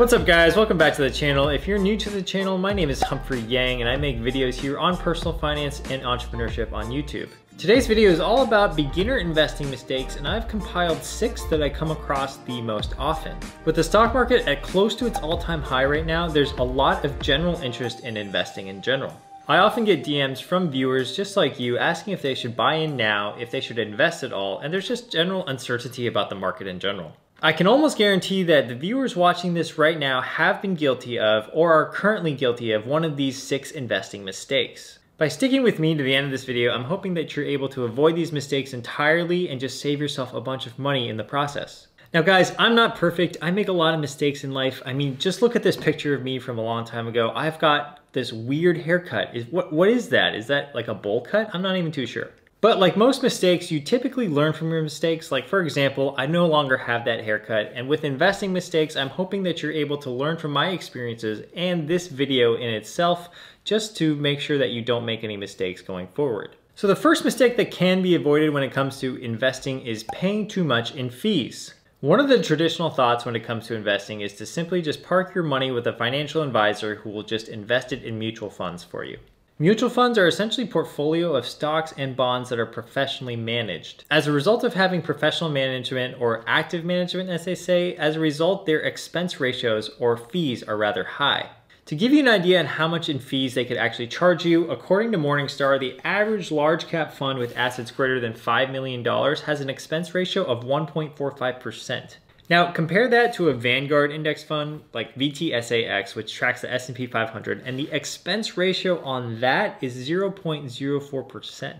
What's up guys, welcome back to the channel. If you're new to the channel, my name is Humphrey Yang and I make videos here on personal finance and entrepreneurship on YouTube. Today's video is all about beginner investing mistakes, and I've compiled 6 that I come across the most often. With the stock market at close to its all-time high right now, there's a lot of general interest in investing in general. I often get DMs from viewers just like you asking if they should buy in now, if they should invest at all, and there's just general uncertainty about the market in general. I can almost guarantee that the viewers watching this right now have been guilty of, or are currently guilty of, one of these 6 investing mistakes. By sticking with me to the end of this video, I'm hoping that you're able to avoid these mistakes entirely and just save yourself a bunch of money in the process. Now guys, I'm not perfect. I make a lot of mistakes in life. I mean, just look at this picture of me from a long time ago. I've got this weird haircut. What is that? Is that like a bowl cut? I'm not even too sure. But like most mistakes, you typically learn from your mistakes. Like for example, I no longer have that haircut. And with investing mistakes, I'm hoping that you're able to learn from my experiences and this video in itself, just to make sure that you don't make any mistakes going forward. So the first mistake that can be avoided when it comes to investing is paying too much in fees. One of the traditional thoughts when it comes to investing is to simply just park your money with a financial advisor who will just invest it in mutual funds for you. Mutual funds are essentially a portfolio of stocks and bonds that are professionally managed. As a result of having professional management, or active management as they say, as a result their expense ratios or fees are rather high. To give you an idea on how much in fees they could actually charge you, according to Morningstar, the average large cap fund with assets greater than $5 million has an expense ratio of 1.45%. Now compare that to a Vanguard index fund like VTSAX, which tracks the S&P 500, and the expense ratio on that is 0.04%.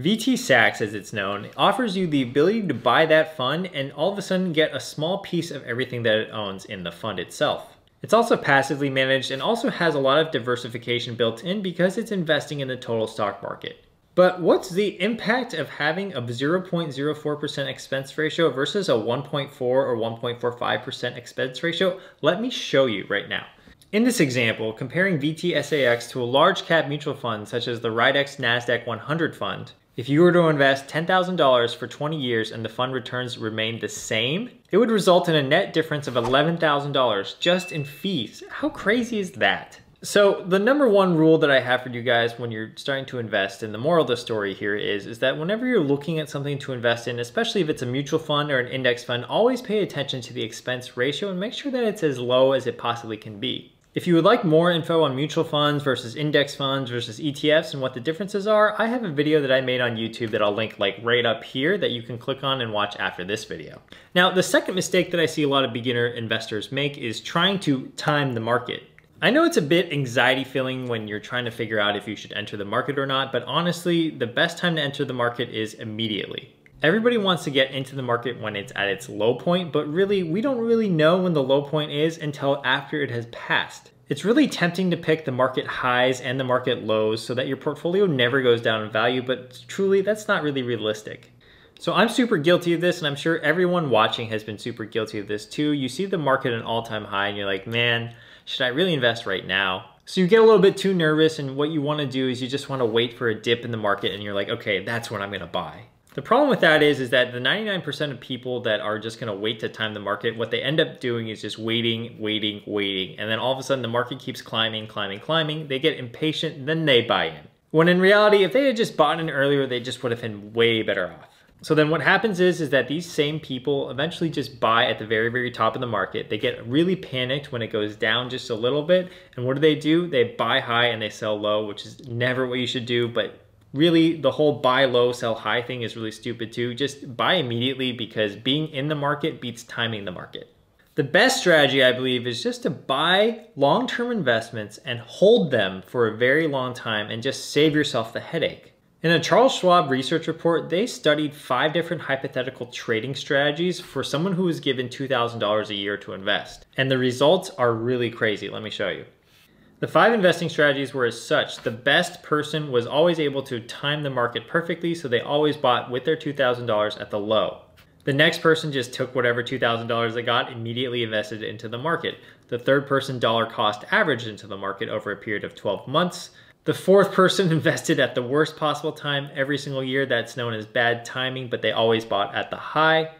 VTSAX, as it's known, offers you the ability to buy that fund and all of a sudden get a small piece of everything that it owns in the fund itself. It's also passively managed and also has a lot of diversification built in because it's investing in the total stock market. But what's the impact of having a 0.04% expense ratio versus a 1.4 or 1.45% expense ratio? Let me show you right now. In this example, comparing VTSAX to a large cap mutual fund such as the Rydex NASDAQ 100 fund, if you were to invest $10,000 for 20 years and the fund returns remained the same, it would result in a net difference of $11,000 just in fees. How crazy is that? So the number one rule that I have for you guys when you're starting to invest, and the moral of the story here is that whenever you're looking at something to invest in, especially if it's a mutual fund or an index fund, always pay attention to the expense ratio and make sure that it's as low as it possibly can be. If you would like more info on mutual funds versus index funds versus ETFs and what the differences are, I have a video that I made on YouTube that I'll link like right up here that you can click on and watch after this video. Now, the second mistake that I see a lot of beginner investors make is trying to time the market. I know it's a bit anxiety filling when you're trying to figure out if you should enter the market or not, but honestly, the best time to enter the market is immediately. Everybody wants to get into the market when it's at its low point, but really, we don't really know when the low point is until after it has passed. It's really tempting to pick the market highs and the market lows so that your portfolio never goes down in value, but truly, that's not really realistic. So I'm super guilty of this, and I'm sure everyone watching has been super guilty of this too. You see the market at an all-time high and you're like, man, should I really invest right now? So you get a little bit too nervous, and what you want to do is you just want to wait for a dip in the market and you're like, okay, that's when I'm going to buy. The problem with that is that the 99% of people that are just going to wait to time the market, what they end up doing is just waiting. And then all of a sudden the market keeps climbing. They get impatient, then they buy in. When in reality, if they had just bought in earlier, they just would have been way better off. So then what happens is that these same people eventually just buy at the very, very top of the market. They get really panicked when it goes down just a little bit. And what do? They buy high and they sell low, which is never what you should do. But really the whole buy low, sell high thing is really stupid too. Just buy immediately because being in the market beats timing the market. The best strategy, I believe, is just to buy long-term investments and hold them for a very long time and just save yourself the headache. In a Charles Schwab research report, they studied 5 different hypothetical trading strategies for someone who was given $2,000 a year to invest. And the results are really crazy. Let me show you. The 5 investing strategies were as such. The best person was always able to time the market perfectly, so they always bought with their $2,000 at the low. The next person just took whatever $2,000 they got, immediately invested into the market. The third person dollar cost averaged into the market over a period of 12 months. The fourth person invested at the worst possible time every single year. That's known as bad timing, but they always bought at the high.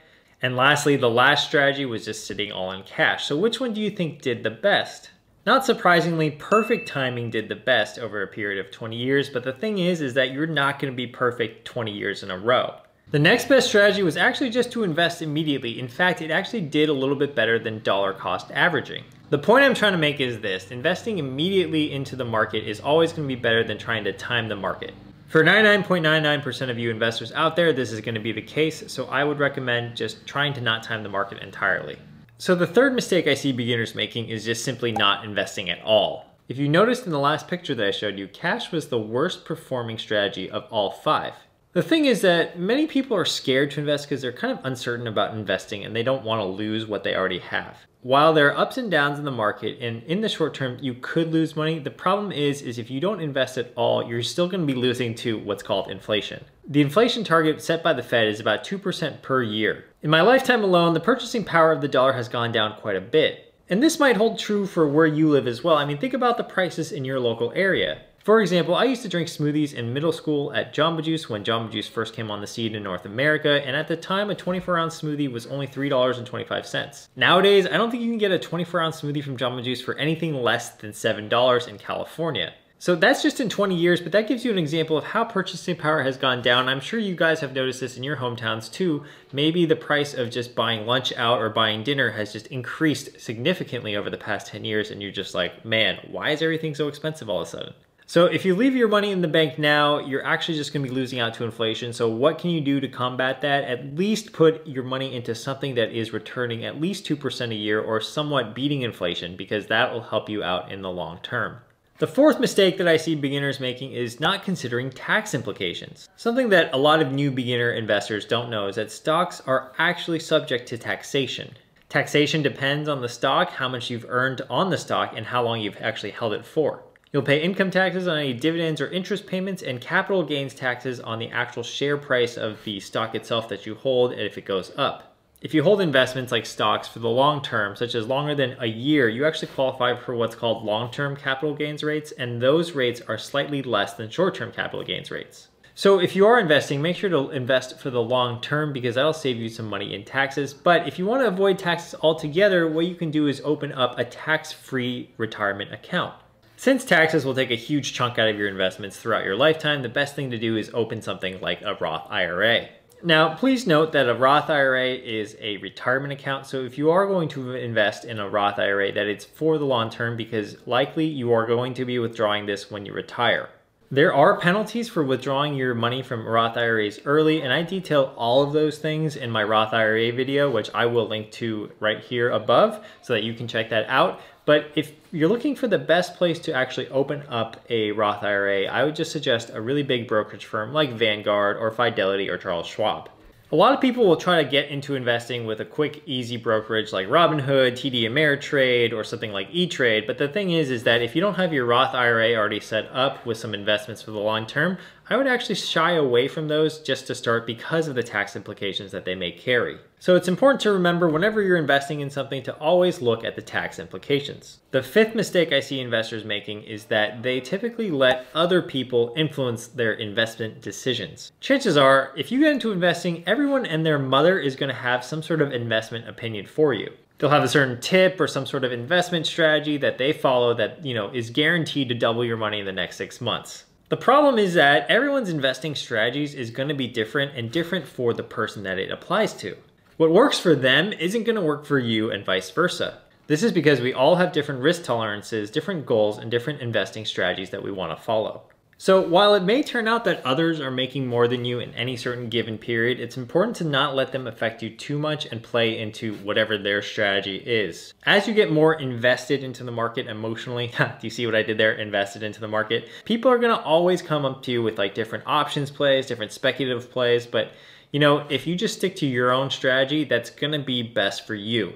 And lastly, the last strategy was just sitting all in cash. So which one do you think did the best? Not surprisingly, perfect timing did the best over a period of 20 years, but the thing is that you're not gonna be perfect 20 years in a row. The next best strategy was actually just to invest immediately. In fact, it actually did a little bit better than dollar cost averaging. The point I'm trying to make is this: investing immediately into the market is always gonna be better than trying to time the market. For 99.99% of you investors out there, this is gonna be the case, so I would recommend just trying to not time the market entirely. So the third mistake I see beginners making is just simply not investing at all. If you noticed in the last picture that I showed you, cash was the worst performing strategy of all five. The thing is that many people are scared to invest because they're kind of uncertain about investing and they don't want to lose what they already have. While there are ups and downs in the market and in the short term you could lose money, the problem is if you don't invest at all, you're still going to be losing to what's called inflation. The inflation target set by the Fed is about 2% per year. In my lifetime alone, the purchasing power of the dollar has gone down quite a bit. And this might hold true for where you live as well. I mean, think about the prices in your local area. For example, I used to drink smoothies in middle school at Jamba Juice when Jamba Juice first came on the scene in North America, and at the time a 24-ounce smoothie was only $3.25. Nowadays, I don't think you can get a 24-ounce smoothie from Jamba Juice for anything less than $7 in California. So that's just in 20 years, but that gives you an example of how purchasing power has gone down. I'm sure you guys have noticed this in your hometowns too. Maybe the price of just buying lunch out or buying dinner has just increased significantly over the past 10 years, and you're just like, man, why is everything so expensive all of a sudden? So if you leave your money in the bank now, you're actually just gonna be losing out to inflation. So what can you do to combat that? At least put your money into something that is returning at least 2% a year or somewhat beating inflation, because that will help you out in the long term. The fourth mistake that I see beginners making is not considering tax implications. Something that a lot of new beginner investors don't know is that stocks are actually subject to taxation. Taxation depends on the stock, how much you've earned on the stock, and how long you've actually held it for. You'll pay income taxes on any dividends or interest payments and capital gains taxes on the actual share price of the stock itself that you hold and if it goes up. If you hold investments like stocks for the long term, such as longer than a year, you actually qualify for what's called long-term capital gains rates, and those rates are slightly less than short-term capital gains rates. So if you are investing, make sure to invest for the long term because that'll save you some money in taxes. But if you want to avoid taxes altogether, what you can do is open up a tax-free retirement account. Since taxes will take a huge chunk out of your investments throughout your lifetime, the best thing to do is open something like a Roth IRA. Now, please note that a Roth IRA is a retirement account, so if you are going to invest in a Roth IRA, that it's for the long term because likely you are going to be withdrawing this when you retire. There are penalties for withdrawing your money from Roth IRAs early, and I detail all of those things in my Roth IRA video, which I will link to right here above so that you can check that out. But if you're looking for the best place to actually open up a Roth IRA, I would just suggest a really big brokerage firm like Vanguard or Fidelity or Charles Schwab. A lot of people will try to get into investing with a quick, easy brokerage like Robinhood, TD Ameritrade, or something like E-Trade, but the thing is that if you don't have your Roth IRA already set up with some investments for the long term, I would actually shy away from those just to start because of the tax implications that they may carry. So it's important to remember whenever you're investing in something to always look at the tax implications. The fifth mistake I see investors making is that they typically let other people influence their investment decisions. Chances are, if you get into investing, everyone and their mother is going to have some sort of investment opinion for you. They'll have a certain tip or some sort of investment strategy that they follow that, you know, is guaranteed to double your money in the next 6 months. The problem is that everyone's investing strategies is going to be different and different for the person that it applies to. What works for them isn't going to work for you and vice versa. This is because we all have different risk tolerances, different goals, and different investing strategies that we want to follow. So while it may turn out that others are making more than you in any certain given period, it's important to not let them affect you too much and play into whatever their strategy is. As you get more invested into the market emotionally, do you see what I did there? Invested into the market. People are gonna always come up to you with like different options plays, different speculative plays, but you know, if you just stick to your own strategy, that's gonna be best for you.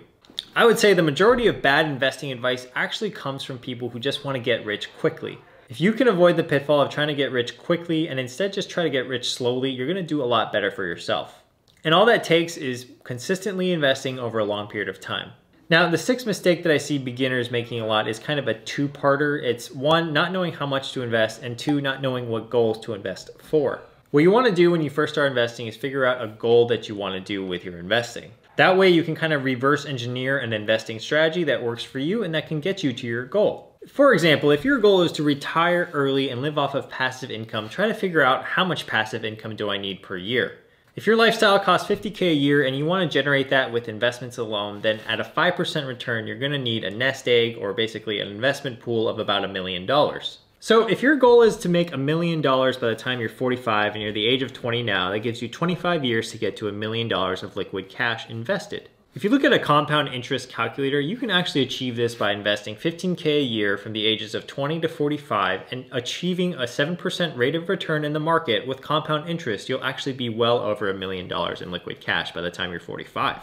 I would say the majority of bad investing advice actually comes from people who just wanna get rich quickly. If you can avoid the pitfall of trying to get rich quickly and instead just try to get rich slowly, you're going to do a lot better for yourself. And all that takes is consistently investing over a long period of time. Now, the sixth mistake that I see beginners making a lot is kind of a two-parter. It's one, not knowing how much to invest, and two, not knowing what goals to invest for. What you want to do when you first start investing is figure out a goal that you want to do with your investing. That way you can kind of reverse engineer an investing strategy that works for you and that can get you to your goal. For example, if your goal is to retire early and live off of passive income, try to figure out how much passive income do I need per year. If your lifestyle costs $50K a year and you want to generate that with investments alone, then at a 5% return, you're going to need a nest egg or basically an investment pool of about $1 million. So if your goal is to make $1 million by the time you're 45 and you're the age of 20 now, that gives you 25 years to get to $1 million of liquid cash invested. If you look at a compound interest calculator, you can actually achieve this by investing $15K a year from the ages of 20 to 45 and achieving a 7% rate of return in the market with compound interest, you'll actually be well over $1 million in liquid cash by the time you're 45.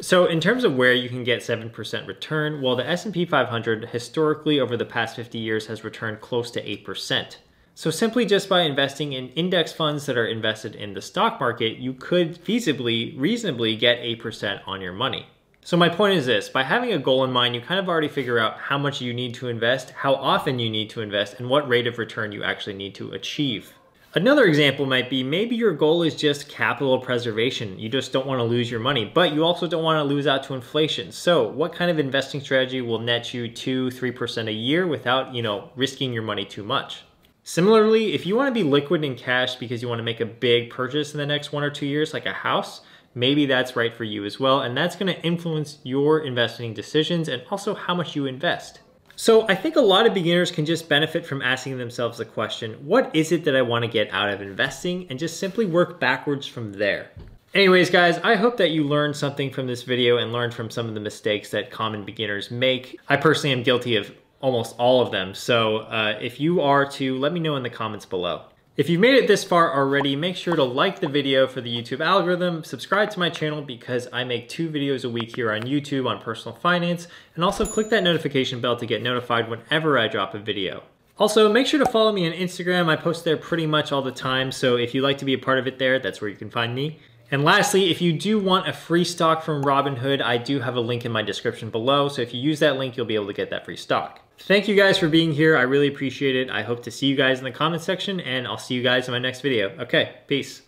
So in terms of where you can get 7% return, well, the S&P 500 historically over the past 50 years has returned close to 8%. So simply just by investing in index funds that are invested in the stock market, you could feasibly, reasonably get 8% on your money. So my point is this, by having a goal in mind, you kind of already figure out how much you need to invest, how often you need to invest, and what rate of return you actually need to achieve. Another example might be maybe your goal is just capital preservation. You just don't want to lose your money, but you also don't want to lose out to inflation. So what kind of investing strategy will net you 2-3% a year without, risking your money too much? Similarly, if you want to be liquid in cash because you want to make a big purchase in the next 1 or 2 years, like a house, maybe that's right for you as well. And that's going to influence your investing decisions and also how much you invest. So I think a lot of beginners can just benefit from asking themselves the question, what is it that I want to get out of investing? And just simply work backwards from there. Anyways, guys, I hope that you learned something from this video and learned from some of the mistakes that common beginners make. I personally am guilty of almost all of them. So if you are too, let me know in the comments below. If you've made it this far already, make sure to like the video for the YouTube algorithm, subscribe to my channel because I make 2 videos a week here on YouTube on personal finance, and also click that notification bell to get notified whenever I drop a video. Also, make sure to follow me on Instagram. I post there pretty much all the time, so if you'd like to be a part of it there, that's where you can find me. And lastly, if you do want a free stock from Robinhood, I do have a link in my description below, so if you use that link, you'll be able to get that free stock. Thank you guys for being here. I really appreciate it. I hope to see you guys in the comment section, and I'll see you guys in my next video. Okay, peace.